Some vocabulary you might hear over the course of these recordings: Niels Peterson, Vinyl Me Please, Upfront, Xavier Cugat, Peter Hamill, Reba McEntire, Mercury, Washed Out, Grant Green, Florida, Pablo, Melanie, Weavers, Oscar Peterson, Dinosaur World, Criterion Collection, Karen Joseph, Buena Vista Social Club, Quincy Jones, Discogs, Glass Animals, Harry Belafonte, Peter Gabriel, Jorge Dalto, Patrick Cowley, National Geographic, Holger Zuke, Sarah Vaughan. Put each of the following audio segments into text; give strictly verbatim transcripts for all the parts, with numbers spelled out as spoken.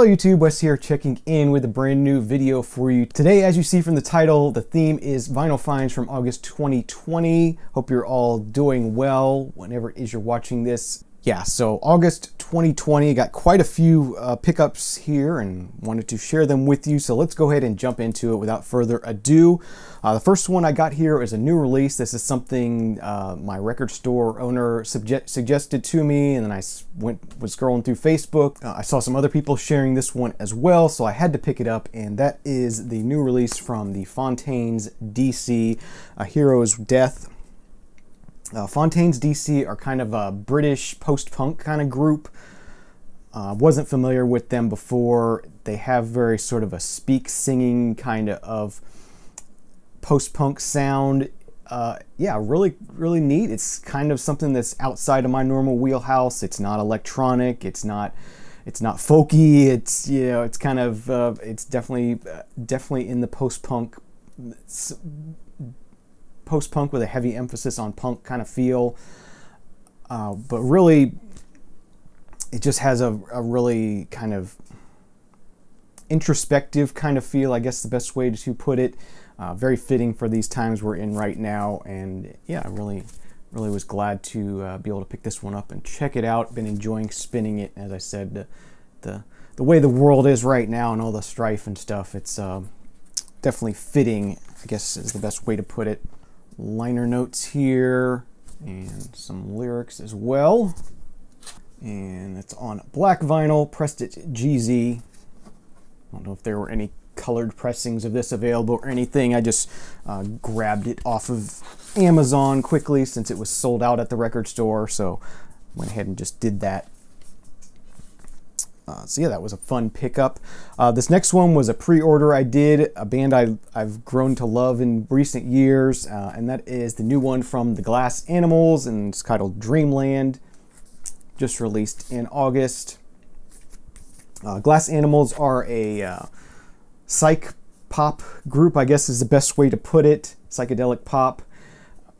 Hello YouTube, Wes here checking in with a brand new video for you. Today, as you see from the title, the theme is Vinyl Finds from August twenty twenty. Hope you're all doing well, whenever it is you're watching this. Yeah, so August twenty twenty, got quite a few uh, pickups here and wanted to share them with you. So let's go ahead and jump into it without further ado. Uh, the first one I got here is a new release. This is something uh, my record store owner suggested to me, and then I went was scrolling through Facebook. Uh, I saw some other people sharing this one as well, so I had to pick it up, and that is the new release from the Fontaines D C, A Hero's Death. Uh, Fontaines D C are kind of a British post-punk kind of group. Uh, wasn't familiar with them before. They have very sort of a speak singing kind of post-punk sound. Uh, yeah, really, really neat. It's kind of something that's outside of my normal wheelhouse. It's not electronic. It's not. It's not folky. It's you know. It's kind of. Uh, it's definitely, uh, definitely in the post-punk. post-punk with a heavy emphasis on punk kind of feel, uh, but really it just has a, a really kind of introspective kind of feel, I guess the best way to put it. Uh, very fitting for these times we're in right now, and yeah, I really really was glad to uh, be able to pick this one up and check it out. Been enjoying spinning it. As I said, the the, the way the world is right now and all the strife and stuff, it's uh, definitely fitting, I guess is the best way to put it. Liner notes here and some lyrics as well, and it's on black vinyl, pressed at G Z. I don't know if there were any colored pressings of this available or anything. I just uh, grabbed it off of Amazon quickly since it was sold out at the record store, so went ahead and just did that. Uh, so yeah, that was a fun pickup. Uh, this next one was a pre-order I did, a band I, I've grown to love in recent years, uh, and that is the new one from the Glass Animals, and it's titled Dreamland, just released in August. Uh, Glass Animals are a uh, psych pop group, I guess is the best way to put it, psychedelic pop.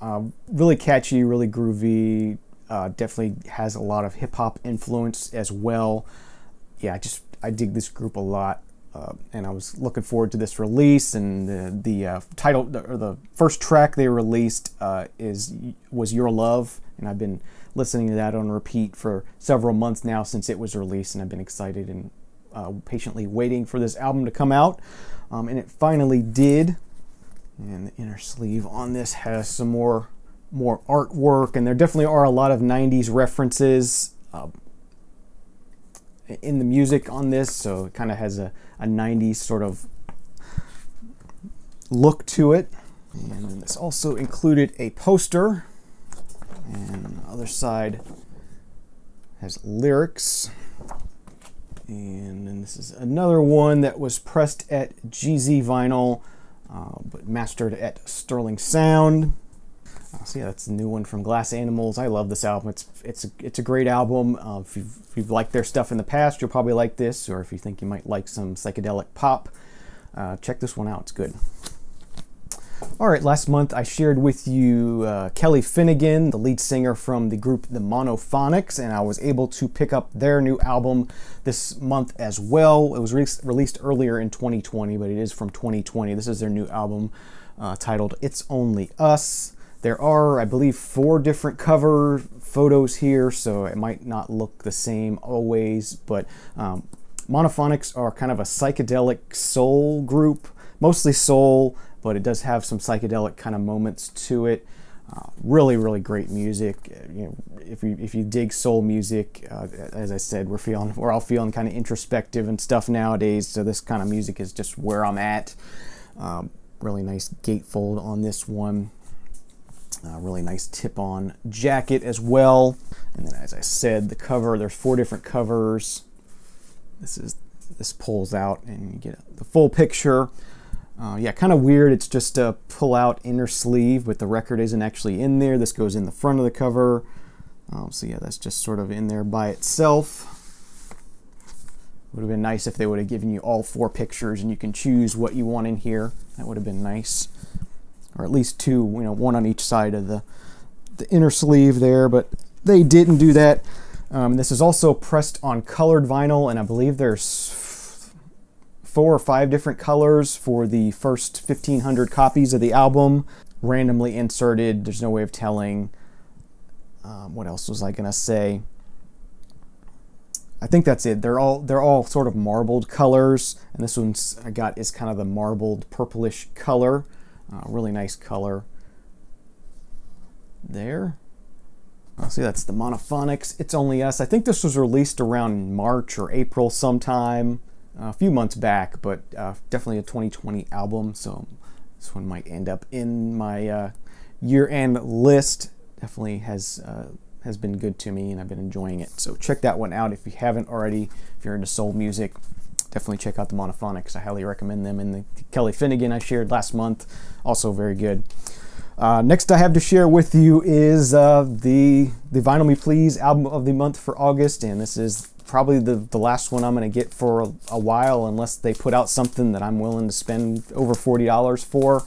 Uh, really catchy, really groovy, uh, definitely has a lot of hip-hop influence as well. Yeah, I just I dig this group a lot, uh, and I was looking forward to this release. And the the uh, title the, or the first track they released uh, is was Your Love, and I've been listening to that on repeat for several months now since it was released, and I've been excited and uh, patiently waiting for this album to come out, um, and it finally did. And the inner sleeve on this has some more more artwork, and there definitely are a lot of nineties references Uh, in the music on this, so it kind of has a, a nineties sort of look to it. And then this also included a poster, and on the other side has lyrics. And then this is another one that was pressed at G Z Vinyl, uh, but mastered at Sterling Sound. So yeah, that's the new one from Glass Animals. I love this album. It's it's a, it's a great album. Uh, if, you've, if you've liked their stuff in the past, you'll probably like this, or if you think you might like some psychedelic pop, uh, check this one out. It's good. All right, last month I shared with you uh, Kelly Finnegan, the lead singer from the group The Monophonics, and I was able to pick up their new album this month as well. It was re released earlier in twenty twenty, but it is from twenty twenty. This is their new album uh, titled It's Only Us. There are, I believe, four different cover photos here, so it might not look the same always, but um, Monophonics are kind of a psychedelic soul group, mostly soul, but it does have some psychedelic kind of moments to it. Uh, really, really great music. You know, if you if you dig soul music, uh, as I said, we're feeling we're all feeling kind of introspective and stuff nowadays, so this kind of music is just where I'm at. Um, really nice gatefold on this one. Uh, really nice tip-on jacket as well. And then, as I said, the cover, there's four different covers. This is this pulls out and you get the full picture. Uh, yeah, kind of weird. It's just a pull-out inner sleeve, but the record isn't actually in there. This goes in the front of the cover. Um, so yeah, that's just sort of in there by itself. Would have been nice if they would have given you all four pictures and you can choose what you want in here. That would have been nice. Or at least two, you know, one on each side of the, the inner sleeve there, but they didn't do that. Um, this is also pressed on colored vinyl, and I believe there's four or five different colors for the first fifteen hundred copies of the album, randomly inserted. There's no way of telling. Um, what else was I gonna say? I think that's it. They're all they're all sort of marbled colors, and this one's I got is kind of the marbled purplish color. Uh, really nice color there. Oh, see, that's the Monophonics, It's Only Us. I think this was released around March or April sometime, a few months back, but uh, definitely a twenty twenty album, so this one might end up in my uh, year-end list. Definitely has uh, has been good to me, and I've been enjoying it. So check that one out if you haven't already. If you're into soul music, definitely check out the Monophonics. I highly recommend them. And the Kelly Finnegan I shared last month, also very good. Uh, next I have to share with you is uh, the, the Vinyl Me Please album of the month for August, and this is probably the, the last one I'm going to get for a, a while, unless they put out something that I'm willing to spend over forty dollars for,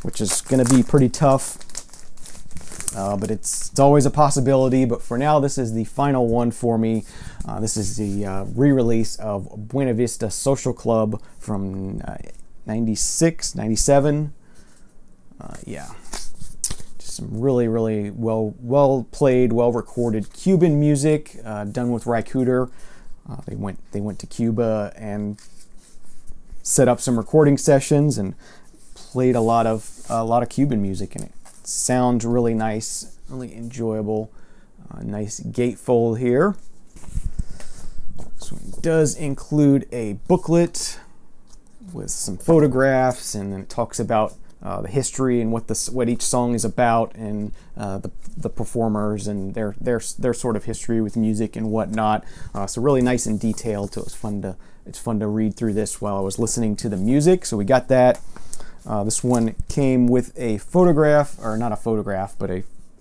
which is going to be pretty tough, uh, but it's, it's always a possibility. But for now, this is the final one for me. Uh, this is the uh, re-release of Buena Vista Social Club from uh, ninety-six, ninety-seven, uh, yeah. Some really, really well, well played, well recorded Cuban music uh, done with Rycuter. Uh, they went, they went to Cuba and set up some recording sessions and played a lot of a lot of Cuban music, and it sounds really nice, really enjoyable. Uh, nice gatefold here. This one does include a booklet with some photographs, and then it talks about Uh, the history and what this what each song is about, and uh, the the performers and their their their sort of history with music and whatnot. Uh, so really nice and detailed. So it's fun to it's fun to read through this while I was listening to the music. So we got that. Uh, this one came with a photograph, or not a photograph, but a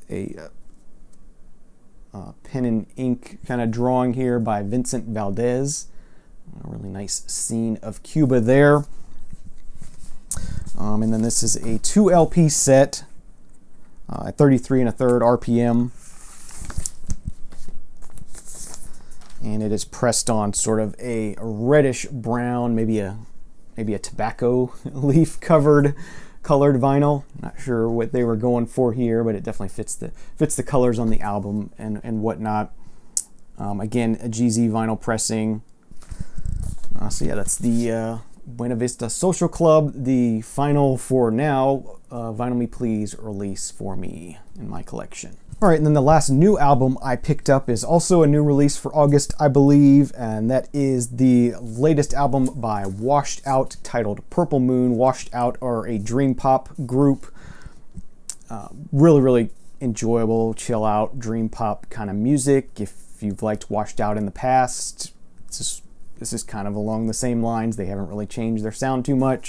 a uh, pen and ink kind of drawing here by Vincent Valdez. A really nice scene of Cuba there. Um, and then this is a two L P set uh, at thirty-three and a third R P M, and it is pressed on sort of a reddish brown, maybe a maybe a tobacco leaf covered colored vinyl. Not sure what they were going for here, but it definitely fits the fits the colors on the album and and whatnot. Um, again, a G Z vinyl pressing. Uh, so yeah, that's the. Uh, Buena Vista Social Club, the final for now uh, Vinyl Me Please release for me in my collection. All right, and then the last new album I picked up is also a new release for August, I believe, and that is the latest album by Washed Out, titled Purple Moon. Washed Out are a dream pop group. Uh, really, really enjoyable, chill out, dream pop kind of music. If you've liked Washed Out in the past, it's just This is kind of along the same lines. They haven't really changed their sound too much.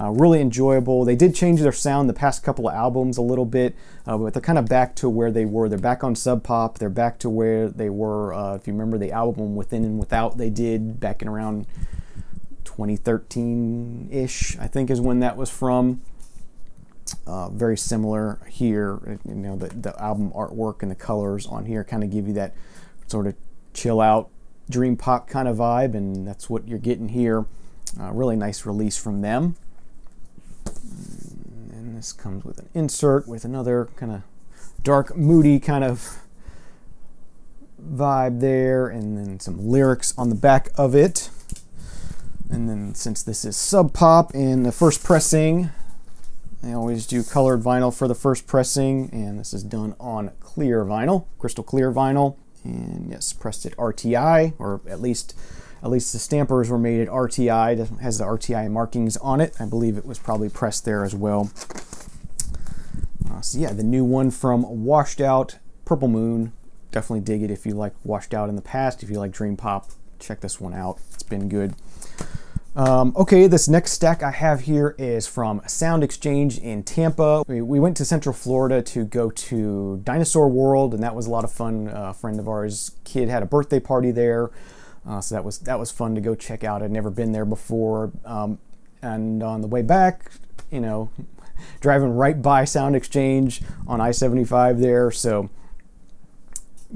Uh, really enjoyable. They did change their sound the past couple of albums a little bit, uh, but they're kind of back to where they were. They're back on Sub Pop. They're back to where they were. Uh, if you remember the album Within and Without they did back in around twenty thirteen-ish, I think is when that was from. Uh, very similar here. You know, the, the album artwork and the colors on here kind of give you that sort of chill out, dream pop kind of vibe, and that's what you're getting here. Uh, really nice release from them. And this comes with an insert with another kind of dark, moody kind of vibe there, and then some lyrics on the back of it. And then since this is Sub Pop in the first pressing, they always do colored vinyl for the first pressing, and this is done on clear vinyl, crystal clear vinyl. And yes, pressed at R T I, or at least at least the stampers were made at R T I. It has the R T I markings on it. I believe it was probably pressed there as well. Uh, so yeah, the new one from Washed Out, Purple Moon. Definitely dig it if you like Washed Out in the past. If you like dream pop, check this one out. It's been good. Um, okay, this next stack I have here is from Sound Exchange in Tampa. We, we went to Central Florida to go to Dinosaur World, and that was a lot of fun. Uh, a friend of ours' kid had a birthday party there, uh, so that was that was fun to go check out. I'd never been there before, um, and on the way back, you know, driving right by Sound Exchange on I seventy-five there, so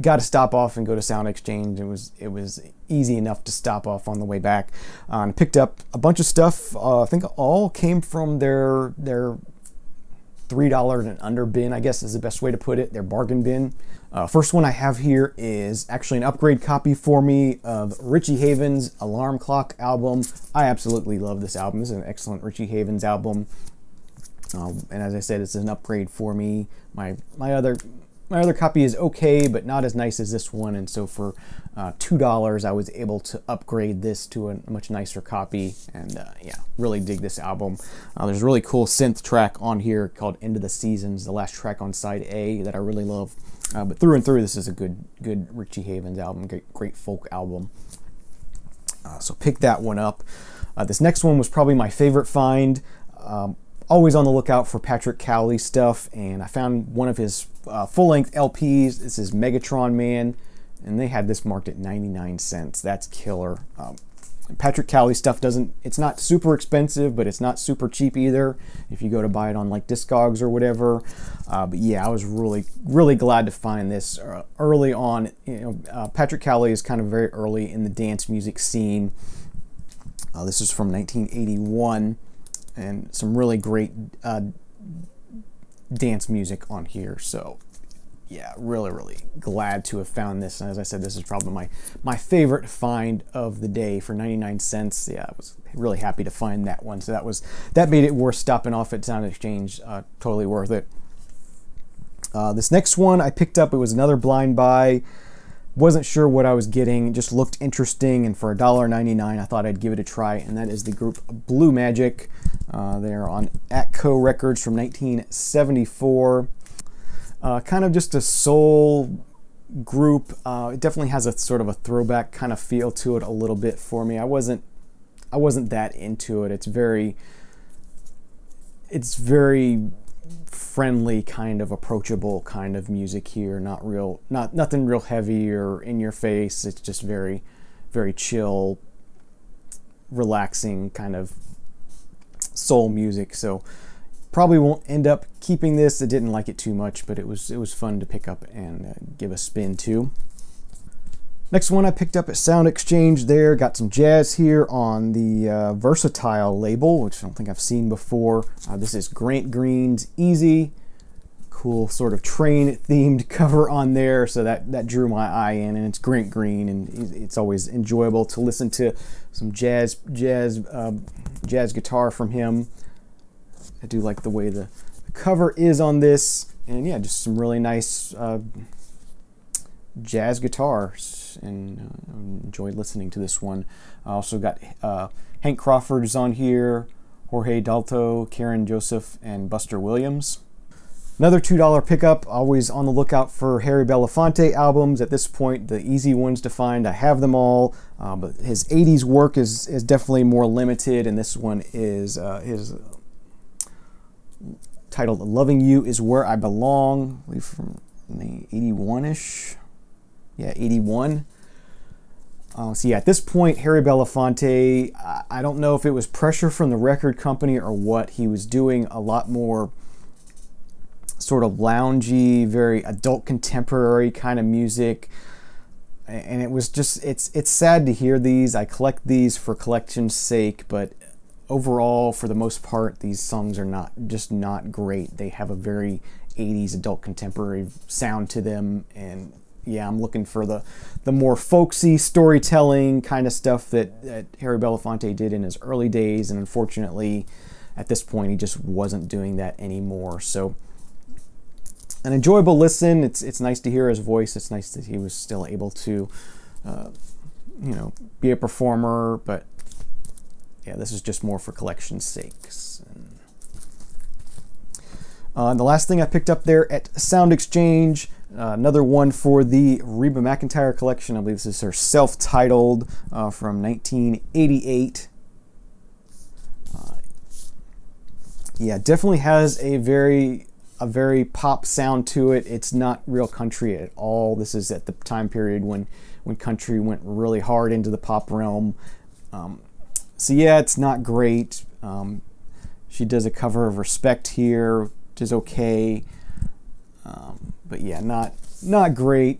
got to stop off and go to Sound Exchange. It was it was easy enough to stop off on the way back. Uh, and picked up a bunch of stuff. Uh, I think all came from their their three dollar and under bin, I guess is the best way to put it, their bargain bin. Uh, first one I have here is actually an upgrade copy for me of Richie Havens' Alarm Clock album. I absolutely love this album. This is an excellent Richie Havens album. Um, and as I said, it's an upgrade for me. My my other my other copy is okay, but not as nice as this one. And so for uh, two dollars, I was able to upgrade this to a much nicer copy. And uh, yeah, really dig this album. Uh, there's a really cool synth track on here called "End of the Seasons," the last track on side A that I really love. Uh, but through and through, this is a good, good Richie Havens album, great, great folk album. Uh, so pick that one up. Uh, this next one was probably my favorite find. Um, always on the lookout for Patrick Cowley stuff, and I found one of his uh, full-length L Ps. This is Megatron Man, and they had this marked at ninety-nine cents. That's killer. Um, Patrick Cowley stuff doesn't, it's not super expensive, but it's not super cheap either if you go to buy it on like Discogs or whatever. Uh, but yeah, I was really, really glad to find this uh, early on. You know, uh, Patrick Cowley is kind of very early in the dance music scene. Uh, this is from nineteen eighty-one. And some really great uh, dance music on here. So yeah, really, really glad to have found this. And as I said, this is probably my, my favorite find of the day for ninety-nine cents. Yeah, I was really happy to find that one. So that was that made it worth stopping off at Sound Exchange. Uh, totally worth it. Uh, this next one I picked up, it was another blind buy. Wasn't sure what I was getting, just looked interesting, and for a dollar ninety-nine I thought I'd give it a try, and that is the group Blue Magic. Uh, they're on Atco Records from nineteen seventy-four. Uh, kind of just a soul group. Uh, it definitely has a sort of a throwback kind of feel to it a little bit for me. I wasn't I wasn't that into it. It's very it's very friendly, kind of approachable kind of music here. Not real, not nothing real heavy or in your face. It's just very, very chill, relaxing kind of soul music. So probably won't end up keeping this. I didn't like it too much, but it was it was fun to pick up and uh, give a spin to. Next one I picked up at Sound Exchange there. Got some jazz here on the uh, Versatile label, which I don't think I've seen before. Uh, this is Grant Green's Easy. Cool sort of train-themed cover on there, so that, that drew my eye in, and it's Grant Green, and it's always enjoyable to listen to some jazz, jazz, uh, jazz guitar from him. I do like the way the, the cover is on this, and yeah, just some really nice Uh, jazz guitars, and uh, enjoyed listening to this one. I also got uh, Hank Crawford's on here, Jorge Dalto, Karen Joseph, and Buster Williams. Another two dollar pickup, always on the lookout for Harry Belafonte albums. At this point, the easy ones to find, I have them all, uh, but his eighties work is, is definitely more limited, and this one is uh, his titled Loving You Is Where I Belong, I believe from eighty-one-ish. Yeah, eighty-one. Uh, so yeah, at this point, Harry Belafonte, I, I don't know if it was pressure from the record company or what, he was doing a lot more sort of loungy, very adult contemporary kind of music. And it was just, it's, it's sad to hear these. I collect these for collection's sake, but overall, for the most part, these songs are not just not great. They have a very eighties adult contemporary sound to them, and yeah, I'm looking for the, the more folksy storytelling kind of stuff that, that Harry Belafonte did in his early days, and unfortunately, at this point, he just wasn't doing that anymore. So, an enjoyable listen. It's it's nice to hear his voice. It's nice that he was still able to, uh, you know, be a performer. But yeah, this is just more for collection's sake. And, uh, and the last thing I picked up there at Sound Exchange. Uh, another one for the Reba McEntire collection. I believe this is her self-titled uh, from nineteen eighty-eight. Uh, yeah, definitely has a very a very pop sound to it. It's not real country at all. This is at the time period when when country went really hard into the pop realm. Um, so yeah, it's not great. Um, she does a cover of Respect here, which is okay. Um, But yeah, not not great,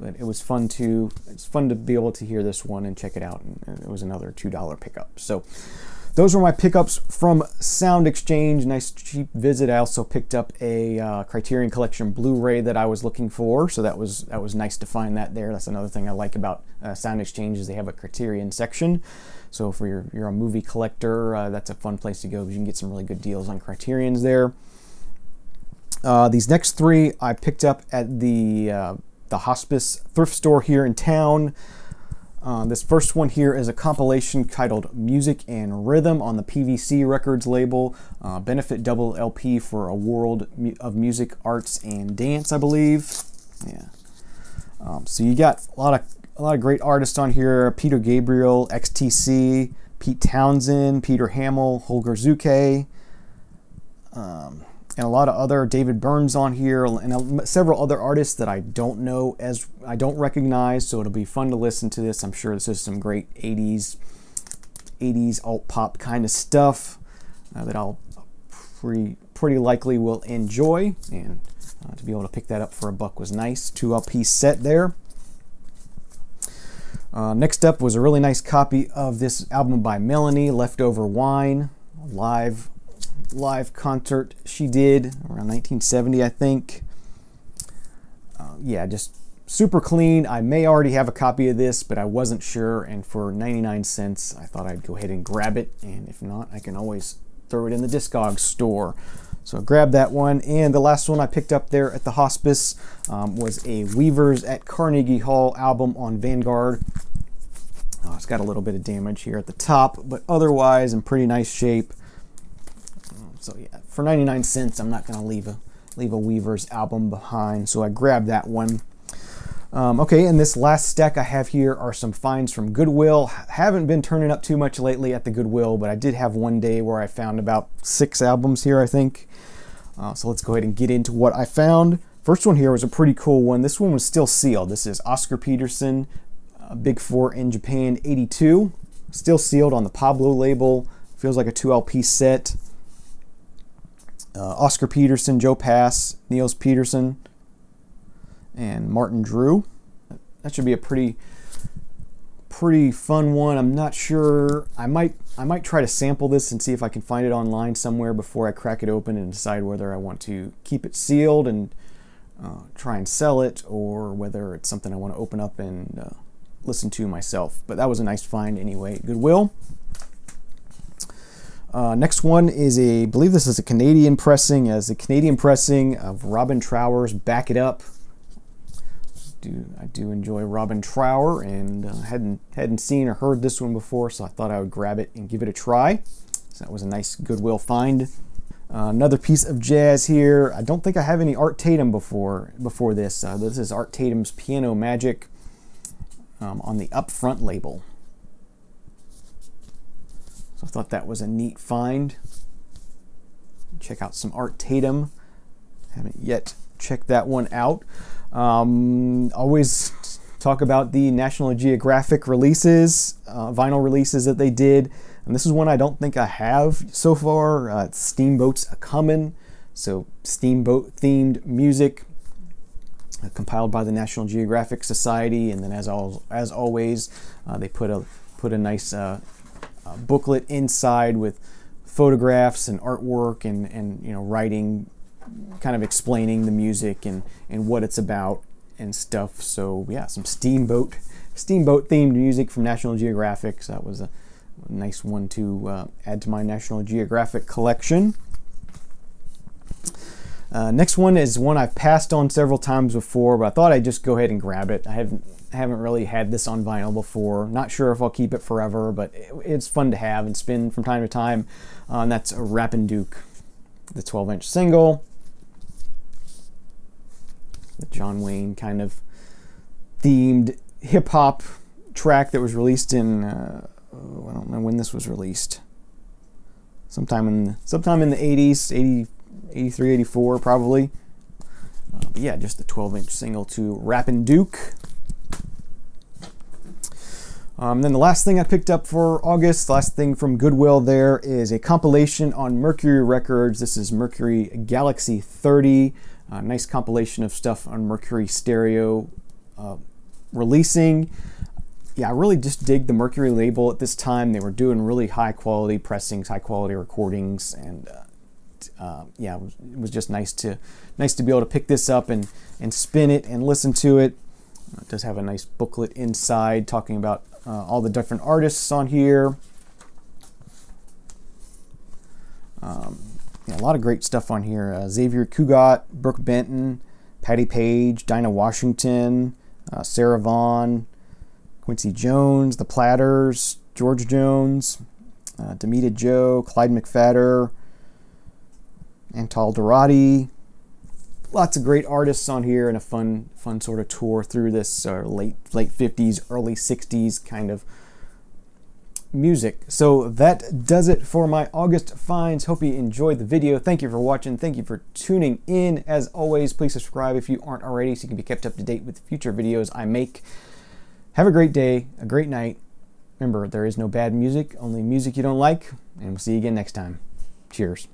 But it was fun to it's fun to be able to hear this one and check it out. And it was another two dollar pickup. So those were my pickups from Sound Exchange. Nice cheap visit. I also picked up a uh, Criterion Collection Blu-ray that I was looking for, so that was that was nice to find that there. That's another thing I like about uh, Sound Exchange is they have a Criterion section. So if you're you're a movie collector, uh, that's a fun place to go because you can get some really good deals on Criterions there. Uh, these next three I picked up at the uh, the Hospice thrift store here in town. Uh, this first one here is a compilation titled Music and Rhythm on the P V C Records label. Uh, Benefit Double L P for a World of Music, Arts, and Dance, I believe. Yeah. Um, so you got a lot of a lot of great artists on here. Peter Gabriel, X T C, Pete Townsend, Peter Hamill, Holger Zuke, um, and a lot of other David Burns on here, and several other artists that I don't know as I don't recognize. So it'll be fun to listen to this. I'm sure this is some great eighties, eighties alt pop kind of stuff uh, that I'll pretty pretty likely will enjoy. And uh, to be able to pick that up for a buck was nice. Two L P set there. Uh, next up was a really nice copy of this album by Melanie, Leftover Wine, live live concert she did around nineteen seventy, I think. Uh, yeah, just super clean. I may already have a copy of this, but I wasn't sure, and for ninety-nine cents, I thought I'd go ahead and grab it, and if not, I can always throw it in the Discogs store. So grab that one. And the last one I picked up there at the Hospice um, was a Weavers at Carnegie Hall album on Vanguard. Oh, it's got a little bit of damage here at the top, but otherwise in pretty nice shape. So yeah, for ninety-nine cents, I'm not gonna leave a leave a Weavers album behind. So I grabbed that one. Um, okay, and this last stack I have here are some finds from Goodwill. Haven't been turning up too much lately at the Goodwill, but I did have one day where I found about six albums here, I think. Uh, so let's go ahead and get into what I found. First one here was a pretty cool one. This one was still sealed. This is Oscar Peterson, uh, Big Four in Japan, eighty-two. Still sealed on the Pablo label. Feels like a two L P set. Uh, Oscar Peterson, Joe Pass, Niels Peterson, and Martin Drew. That should be a pretty pretty fun one. I'm not sure. I might I might try to sample this and see if I can find it online somewhere before I crack it open and decide whether I want to keep it sealed and uh, try and sell it, or whether it's something I want to open up and uh, listen to myself. But that was a nice find anyway at Goodwill. Uh, next one is a, I believe this is a Canadian pressing, as a Canadian pressing of Robin Trower's Back It Up. Do, I do enjoy Robin Trower, and uh, hadn't hadn't seen or heard this one before, so I thought I would grab it and give it a try. So that was a nice Goodwill find. Uh, another piece of jazz here. I don't think I have any Art Tatum before before this. Uh, this is Art Tatum's Piano Magic um, on the Upfront label. So I thought that was a neat find. Check out some Art Tatum. Haven't yet checked that one out. Um, always talk about the National Geographic releases, uh, vinyl releases that they did, and this is one I don't think I have so far. Uh, it's Steamboat's a Comin', so steamboat themed music uh, compiled by the National Geographic Society, and then as al as always, uh, they put a put a nice uh, uh, booklet inside with photographs and artwork and and you know writing, kind of explaining the music and and what it's about and stuff. So yeah, some steamboat steamboat themed music from National Geographic. So that was a nice one to uh, add to my National Geographic collection. Uh, next one is one I've passed on several times before, but I thought I'd just go ahead and grab it. I haven't haven't really had this on vinyl before. Not sure if I'll keep it forever, but it, it's fun to have and spin from time to time. Uh, and that's Rappin' Duke, the twelve inch single. The John Wayne kind of themed hip-hop track that was released in, uh, oh, I don't know when this was released. Sometime in sometime in the eighties, eighty, eighty-three, eighty-four probably. Uh, but yeah, just the twelve inch single to Rappin' Duke. Um, then the last thing I picked up for August, last thing from Goodwill there, is a compilation on Mercury Records. This is Mercury Galaxy thirty. Uh, nice compilation of stuff on Mercury stereo uh, releasing. Yeah, I really just dig the Mercury label at this time. They were doing really high quality pressings, high quality recordings, and uh, uh, yeah, it was, it was just nice to nice to be able to pick this up and and spin it and listen to it. It does have a nice booklet inside talking about uh, all the different artists on here. Um, yeah, a lot of great stuff on here. Uh, Xavier Cugat, Brooke Benton, Patti Page, Dinah Washington, uh, Sarah Vaughan, Quincy Jones, The Platters, George Jones, uh, Demita Joe, Clyde McFadder, Antal Dorati. Lots of great artists on here, and a fun, fun sort of tour through this uh, late, late fifties, early sixties kind of music. So that does it for my August finds. Hope you enjoyed the video. Thank you for watching. Thank you for tuning in. As always, please subscribe if you aren't already so you can be kept up to date with future videos I make. Have a great day, a great night. Remember, there is no bad music, only music you don't like, and we'll see you again next time. Cheers.